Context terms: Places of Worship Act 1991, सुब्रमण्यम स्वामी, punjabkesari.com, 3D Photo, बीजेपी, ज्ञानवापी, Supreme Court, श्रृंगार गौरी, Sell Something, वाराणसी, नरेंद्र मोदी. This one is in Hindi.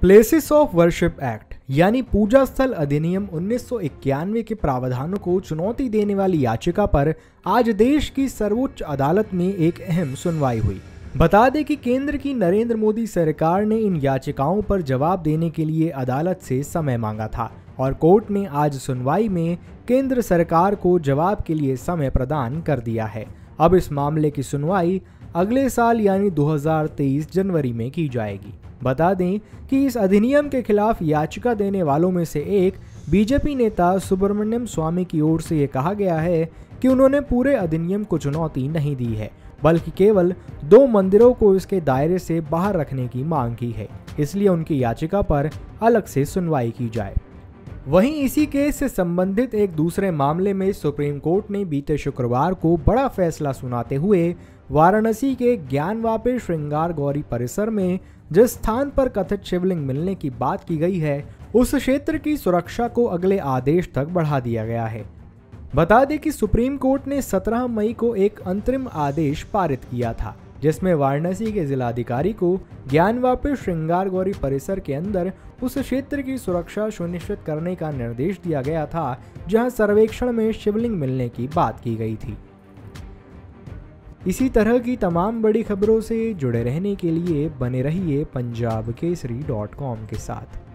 प्लेसेस ऑफ वर्शिप एक्ट यानी पूजा स्थल अधिनियम 1991 के प्रावधानों को चुनौती देने वाली याचिका पर आज देश की सर्वोच्च अदालत में एक अहम सुनवाई हुई। बता दें कि केंद्र की नरेंद्र मोदी सरकार ने इन याचिकाओं पर जवाब देने के लिए अदालत से समय मांगा था और कोर्ट ने आज सुनवाई में केंद्र सरकार को जवाब के लिए समय प्रदान कर दिया है। अब इस मामले की सुनवाई अगले साल यानी 2023 जनवरी में की जाएगी। बता दें कि इस अधिनियम के खिलाफ याचिका देने वालों में से एक बीजेपी नेता सुब्रमण्यम स्वामी की ओर से ये कहा गया है कि उन्होंने पूरे अधिनियम को चुनौती नहीं दी है, बल्कि केवल दो मंदिरों को इसके दायरे से बाहर रखने की मांग की है, इसलिए उनकी याचिका पर अलग से सुनवाई की जाए। वहीं इसी केस से संबंधित एक दूसरे मामले में सुप्रीम कोर्ट ने बीते शुक्रवार को बड़ा फैसला सुनाते हुए वाराणसी के ज्ञानवापी श्रृंगार गौरी परिसर में जिस स्थान पर कथित शिवलिंग मिलने की बात की गई है, उस क्षेत्र की सुरक्षा को अगले आदेश तक बढ़ा दिया गया है। बता दें कि सुप्रीम कोर्ट ने 17 मई को एक अंतरिम आदेश पारित किया था, जिसमें वाराणसी के जिलाधिकारी को ज्ञानवापी श्रृंगार गौरी परिसर के अंदर उस क्षेत्र की सुरक्षा सुनिश्चित करने का निर्देश दिया गया था जहां सर्वेक्षण में शिवलिंग मिलने की बात की गई थी। इसी तरह की तमाम बड़ी खबरों से जुड़े रहने के लिए बने रहिए punjabkesari.com के साथ।